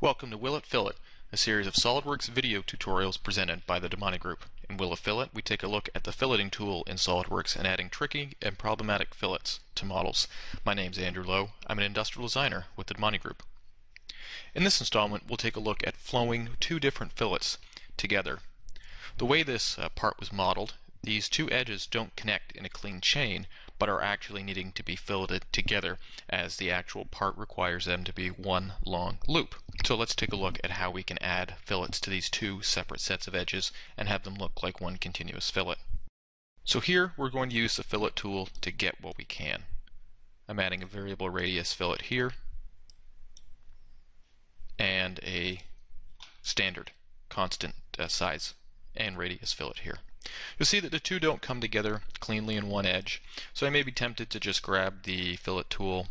Welcome to Will It Fillet, a series of SOLIDWORKS video tutorials presented by the DiMonte Group. In Will It Fillet, we take a look at the filleting tool in SOLIDWORKS and adding tricky and problematic fillets to models. My name's Andrew Lowe. I'm an industrial designer with the DiMonte Group. In this installment, we'll take a look at flowing two different fillets together. The way this part was modeled, these two edges don't connect in a clean chain, but are actually needing to be filleted together as the actual part requires them to be one long loop. So let's take a look at how we can add fillets to these two separate sets of edges and have them look like one continuous fillet. So here we're going to use the fillet tool to get what we can. I'm adding a variable radius fillet here and a standard constant size and radius fillet here. You'll see that the two don't come together cleanly in one edge, so I may be tempted to just grab the fillet tool,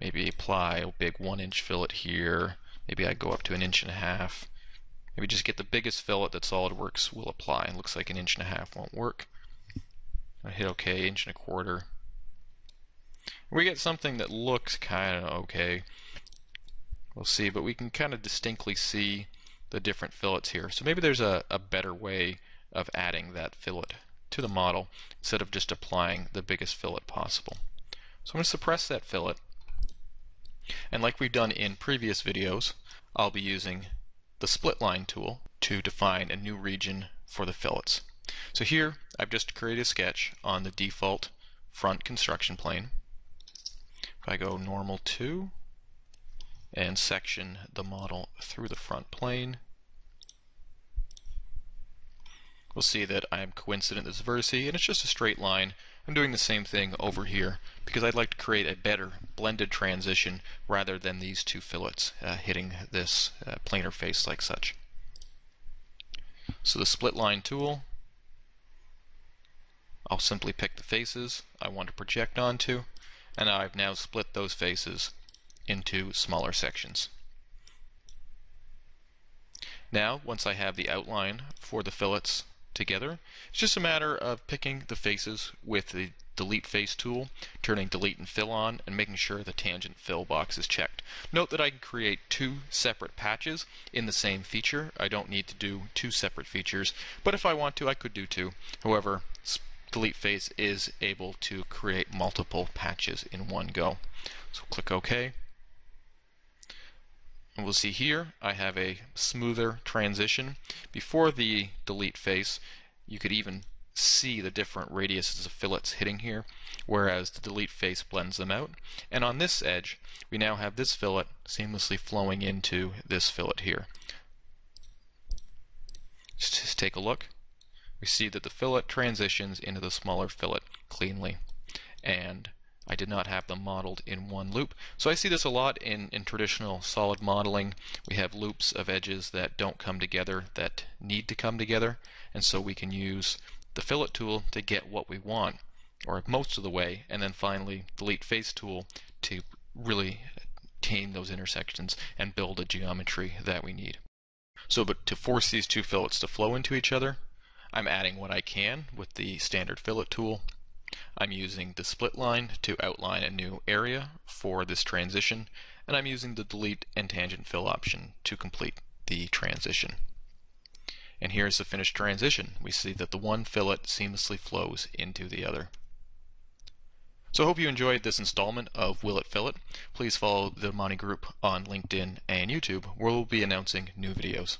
maybe apply a big 1-inch fillet here, maybe I go up to 1.5 inches, maybe just get the biggest fillet that SolidWorks will apply. It looks like 1.5 inches won't work. I hit OK, 1.25 inches. We get something that looks kind of okay. We'll see, but we can kind of distinctly see the different fillets here, so maybe there's a better way of adding that fillet to the model instead of just applying the biggest fillet possible. So I'm going to suppress that fillet, and like we've done in previous videos, I'll be using the split line tool to define a new region for the fillets. So here I've just created a sketch on the default front construction plane. If I go normal to and section the model through the front plane, we'll see that I'm coincident with this vertex, and it's just a straight line. I'm doing the same thing over here because I'd like to create a better blended transition rather than these two fillets hitting this planar face like such. So the split line tool, I'll simply pick the faces I want to project onto, and I've now split those faces into smaller sections. Now, once I have the outline for the fillets together, it's just a matter of picking the faces with the delete face tool, turning delete and fill on, and making sure the tangent fill box is checked. Note that I can create two separate patches in the same feature. I don't need to do two separate features, but if I want to, I could do two. However, delete face is able to create multiple patches in one go. So click OK. And we'll see here I have a smoother transition. Before the delete face, you could even see the different radiuses of fillets hitting here, whereas the delete face blends them out. And on this edge, we now have this fillet seamlessly flowing into this fillet here. Let's just take a look. We see that the fillet transitions into the smaller fillet cleanly, and I did not have them modeled in one loop. So I see this a lot in traditional solid modeling. We have loops of edges that don't come together that need to come together, and so we can use the fillet tool to get what we want, or most of the way, and then finally delete face tool to really tame those intersections and build a geometry that we need. So but to force these two fillets to flow into each other, I'm adding what I can with the standard fillet tool. I'm using the split line to outline a new area for this transition, and I'm using the delete and tangent fill option to complete the transition. And here's the finished transition. We see that the one fillet seamlessly flows into the other. So I hope you enjoyed this installment of Will It Fillet. Please follow the DiMonte Group on LinkedIn and YouTube, where we'll be announcing new videos.